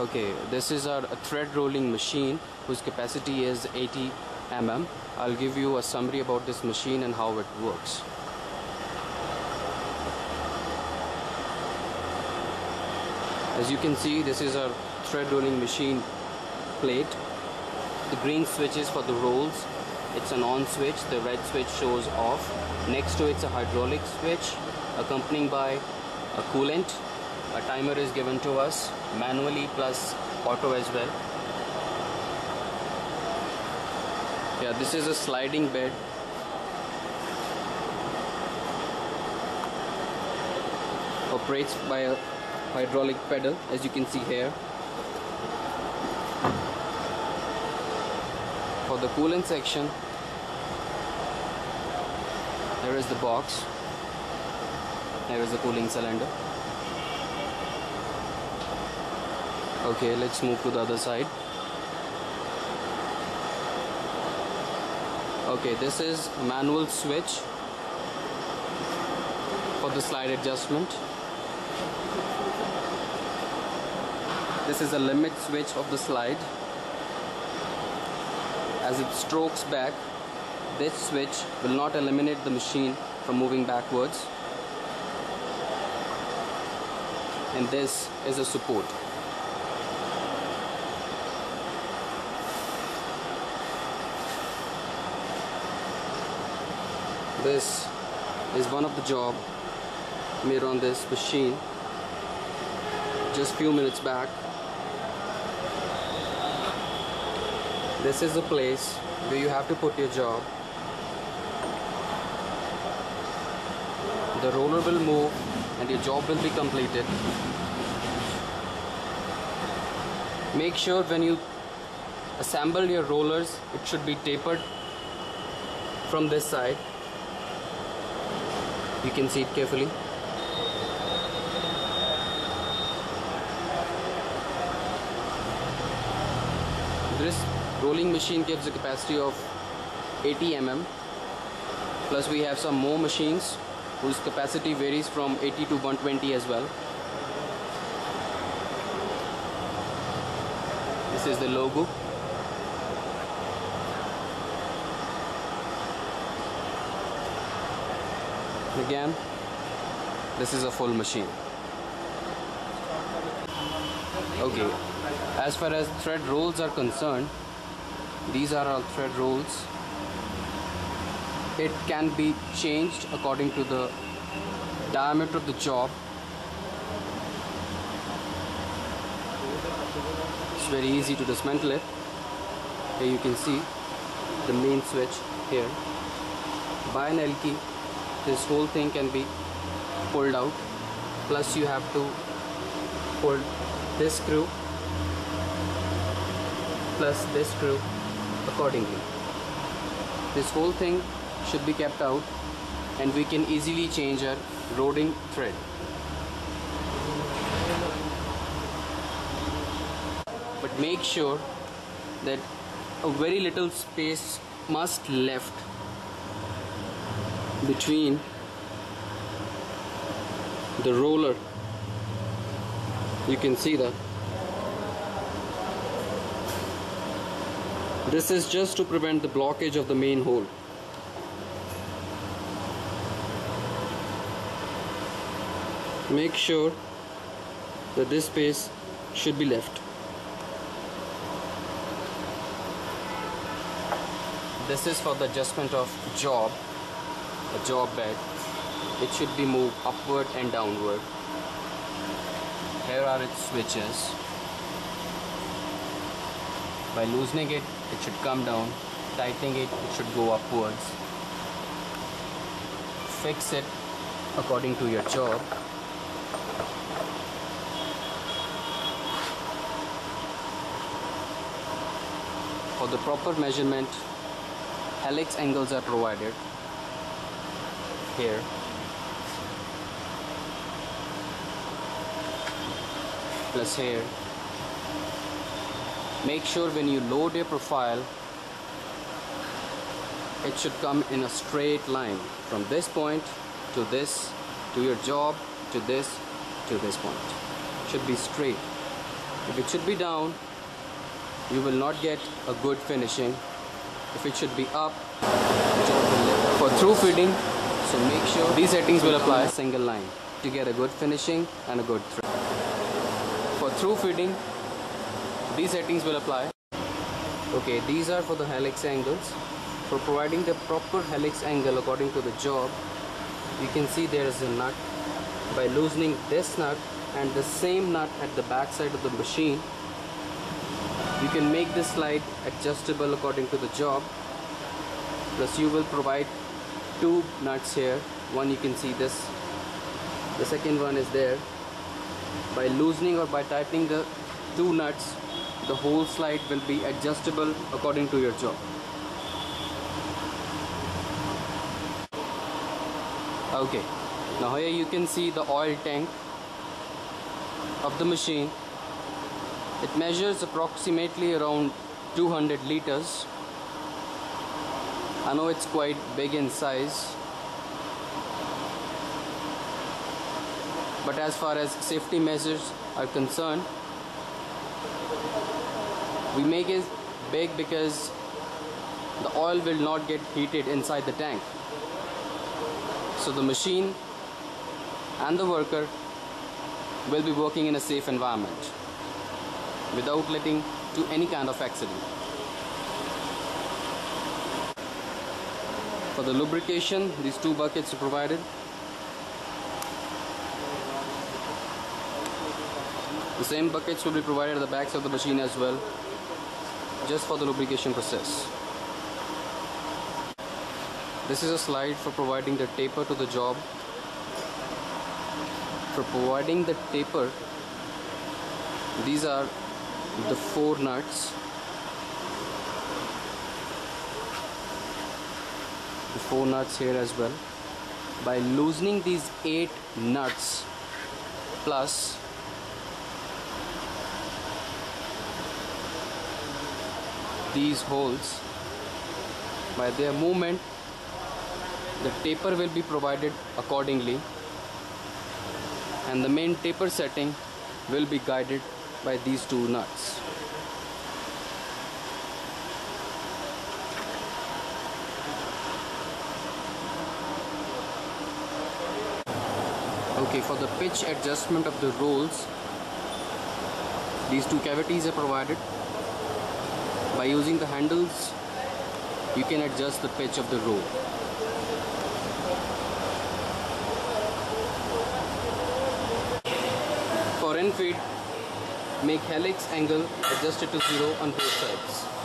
Okay, this is a thread rolling machine whose capacity is 80 mm. I'll give you a summary about this machine and how it works. As you can see, this is a thread rolling machine plate. The green switch is for the rolls. It's an on switch. The red switch shows off. Next to it's a hydraulic switch, accompanied by a coolant. A timer is given to us manually plus auto as well. Yeah, this is a sliding bed. Operates by a hydraulic pedal, as you can see here. For the coolant section, there is the box. There is the cooling cylinder. Okay, let's move to the other side. Okay, this is manual switch for the slide adjustment. This is a limit switch of the slide. As it strokes back, this switch will not eliminate the machine from moving backwards. And this is a support. This is one of the job made on this machine just few minutes back. This is a place where you have to put your job. The roller will move and your job will be completed. Make sure when you assemble your rollers, it should be tapered from this side. You can see it carefully. This rolling machine gives a capacity of 80 mm. Plus we have some more machines whose capacity varies from 80 to 120 as well. This is the logo. Again, this is a full machine. Okay, as far as thread rolls are concerned, these are our thread rolls. It can be changed according to the diameter of the job. It's very easy to dismantle it. Here you can see the main switch here. By an L key, this whole thing can be pulled out. Plus you have to pull this screw plus this screw accordingly. This whole thing should be kept out and we can easily change our rolling thread. But make sure that a very little space must be left between the roller. You can see that this is just to prevent the blockage of the main hole. Make sure that this space should be left. This is for the adjustment of job. A job bed. It should be moved upward and downward. Here are its switches. By loosening it, it should come down. Tightening it, it should go upwards. Fix it according to your job. For the proper measurement, helix angles are provided. Here, plus here. Make sure when you load your profile, it should come in a straight line from this point to this, to your job, to this point. It should be straight. If it should be down, you will not get a good finishing. If it should be up, for through feeding, so make sure these settings will apply a single line to get a good finishing and a good thread. For through feeding, these settings will apply. Okay, these are for the helix angles. For providing the proper helix angle according to the job, you can see there is a nut. By loosening this nut and the same nut at the back side of the machine, you can make this slide adjustable according to the job. Plus you will provide two nuts here. One, you can see this, the second one is there. By loosening or by tightening the two nuts, the whole slide will be adjustable according to your job. Okay, now here you can see the oil tank of the machine. It measures approximately around 200 liters. I know it's quite big in size, but as far as safety measures are concerned, we make it big because the oil will not get heated inside the tank. So the machine and the worker will be working in a safe environment without letting to any kind of accident. For the lubrication, these two buckets are provided. The same buckets will be provided at the backs of the machine as well, just for the lubrication process. This is a slide for providing the taper to the job. For providing the taper, these are the four nuts. The four nuts here as well. By loosening these 8 nuts plus these holes, by their movement, the taper will be provided accordingly, and the main taper setting will be guided by these two nuts. Okay, for the pitch adjustment of the rolls, these two cavities are provided. By using the handles, you can adjust the pitch of the roll. For end feed, make helix angle adjusted to 0 on both sides.